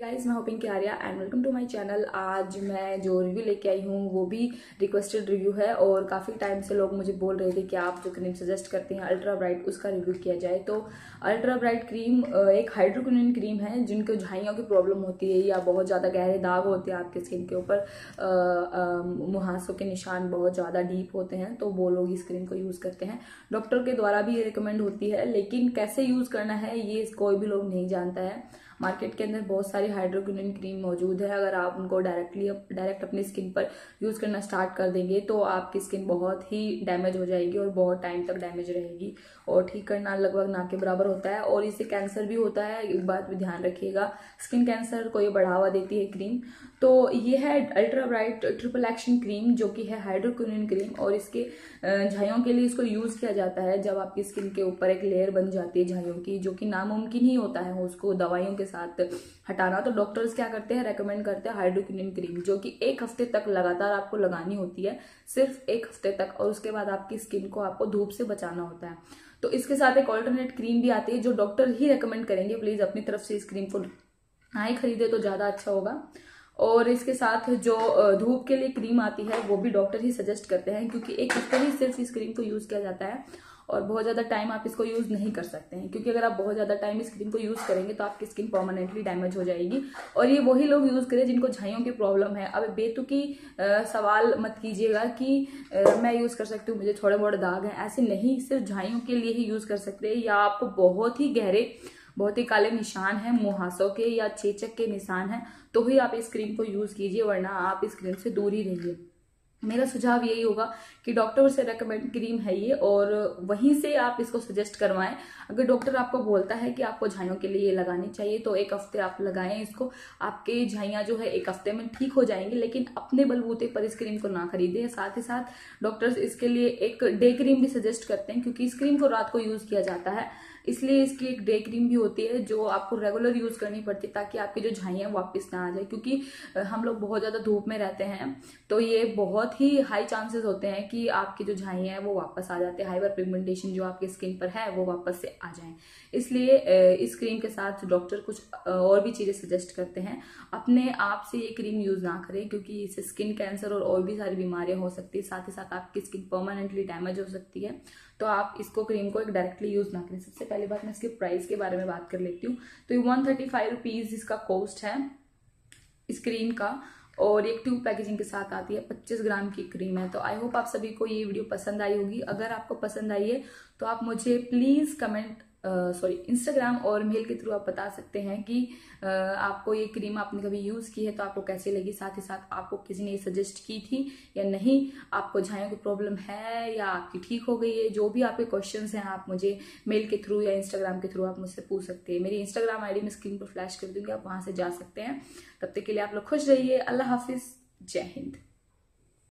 Guys, मैं होपिंग Arya and welcome to my channel. आज मैं जो रिव्यू लेके आई हूँ वो भी रिक्वेस्टेड रिव्यू है और काफ़ी टाइम से लोग मुझे बोल रहे थे कि आप जो क्रीम सजेस्ट करते हैं अल्ट्रा ब्राइट, उसका रिव्यू किया जाए। तो अल्ट्रा ब्राइट क्रीम एक हाइड्रोक्विनोन क्रीम है जिनको झाइयों की प्रॉब्लम होती है या बहुत ज़्यादा गहरे दाग होते हैं आपके स्किन के ऊपर, मुहासों के निशान बहुत ज़्यादा डीप होते हैं, तो वो लोग इस क्रीम को यूज़ करते हैं। डॉक्टर के द्वारा भी ये रिकमेंड होती है, लेकिन कैसे यूज़ करना है ये कोई भी लोग नहीं जानता है। मार्केट के अंदर बहुत सारी हाइड्रोक्विनोन क्रीम मौजूद है। अगर आप उनको डायरेक्ट अपनी स्किन पर यूज़ करना स्टार्ट कर देंगे तो आपकी स्किन बहुत ही डैमेज हो जाएगी और बहुत टाइम तक डैमेज रहेगी और ठीक करना लगभग ना के बराबर होता है। और इससे कैंसर भी होता है, एक बात भी ध्यान रखिएगा, स्किन कैंसर को ये बढ़ावा देती है क्रीम। तो ये है ultra bright triple action cream जो कि है हाइड्रोक्विनोन क्रीम, और इसके झाइयों के लिए इसको यूज़ किया जाता है जब आपकी स्किन के ऊपर एक लेयर बन जाती है झाइयों की, जो कि नामुमकिन ही होता है उसको दवाइयों के साथ हटाना। तो डॉक्टर्स क्या करते हैं, रेकमेंड करते हैं हाइड्रोक्विनोन क्रीम, जो कि एक हफ्ते तक लगातार आपको लगानी होती है, सिर्फ एक हफ्ते तक, और उसके बाद आपकी स्किन को आपको धूप से बचाना होता है। तो इसके साथ एक ऑल्टरनेट क्रीम भी आती है जो डॉक्टर ही रेकमेंड करेंगे। प्लीज अपनी तरफ से इस क्रीम को ना ही खरीदे तो ज्यादा अच्छा होगा। और इसके साथ जो धूप के लिए क्रीम आती है वो भी डॉक्टर ही सजेस्ट करते हैं, क्योंकि एक हफ्ते ही सिर्फ इस क्रीम को यूज किया जाता है और बहुत ज़्यादा टाइम आप इसको यूज़ नहीं कर सकते हैं, क्योंकि अगर आप बहुत ज़्यादा टाइम इस क्रीम को यूज़ करेंगे तो आपकी स्किन परमानेंटली डैमेज हो जाएगी। और ये वही लोग यूज़ करें जिनको झाइयों की प्रॉब्लम है। अब बेतुकी सवाल मत कीजिएगा कि मैं यूज़ कर सकती हूँ, मुझे थोड़े बहुत दाग हैं, ऐसे नहीं। सिर्फ झाइयों के लिए ही यूज़ कर सकते हैं, या आपको बहुत ही गहरे, बहुत ही काले निशान हैं मुहासों के या चेचक के निशान हैं तो ही आप इस क्रीम को यूज़ कीजिए, वरना आप इस क्रीम से दूर ही रहिए। मेरा सुझाव यही होगा कि डॉक्टर से रेकमेंड क्रीम है ये, और वहीं से आप इसको सजेस्ट करवाएं। अगर डॉक्टर आपको बोलता है कि आपको झाइयों के लिए ये लगानी चाहिए तो एक हफ्ते आप लगाएं इसको, आपके झाइयाँ जो है एक हफ्ते में ठीक हो जाएंगी। लेकिन अपने बलबूते पर इस क्रीम को ना खरीदें। साथ ही साथ डॉक्टर्स इसके लिए एक डे क्रीम भी सजेस्ट करते हैं, क्योंकि इस क्रीम को रात को यूज़ किया जाता है, इसलिए इसकी एक डे क्रीम भी होती है जो आपको रेगुलर यूज़ करनी पड़ती है ताकि आपकी जो झाइयाँ वापस ना आ जाए, क्योंकि हम लोग बहुत ज़्यादा धूप में रहते हैं तो ये बहुत ही हाई चांसेस होते हैं कि आपकी जो झाइयाँ हैं वो वापस आ जाते हैं, हाइपर पिगमेंटेशन जो आपकी स्किन पर है वो वापस से आ जाए। इसलिए इस क्रीम के साथ डॉक्टर कुछ और भी चीज़ें सजेस्ट करते हैं। अपने आप से ये क्रीम यूज़ ना करें, क्योंकि इससे स्किन कैंसर और भी सारी बीमारियाँ हो सकती है, साथ ही साथ आपकी स्किन परमानेंटली डैमेज हो सकती है। तो आप इसको क्रीम को एक डायरेक्टली यूज़ ना करें। सबसे पहली बात मैं इसके प्राइस के बारे में बात कर लेती हूँ। तो ये 135 रुपीज़ इसका कॉस्ट है इस क्रीम का, और एक ट्यूब पैकेजिंग के साथ आती है। 25 ग्राम की क्रीम है। तो आई होप आप सभी को ये वीडियो पसंद आई होगी। अगर आपको पसंद आई है तो आप मुझे प्लीज़ इंस्टाग्राम और मेल के थ्रू आप बता सकते हैं कि आपको ये क्रीम आपने कभी यूज़ की है तो आपको कैसी लगी, साथ ही साथ आपको किसी ने ये सजेस्ट की थी या नहीं, आपको झाइयों की प्रॉब्लम है या आपकी ठीक हो गई है। जो भी आपके क्वेश्चंस हैं आप मुझे मेल के थ्रू या इंस्टाग्राम के थ्रू आप मुझसे पूछ सकते हैं। मेरी इंस्टाग्राम आई डी में स्क्रीन पर फ्लैश कर दूंगी, आप वहाँ से जा सकते हैं। तब तक के लिए आप लोग खुश रहिए। अल्लाह हाफिज़, जय हिंद।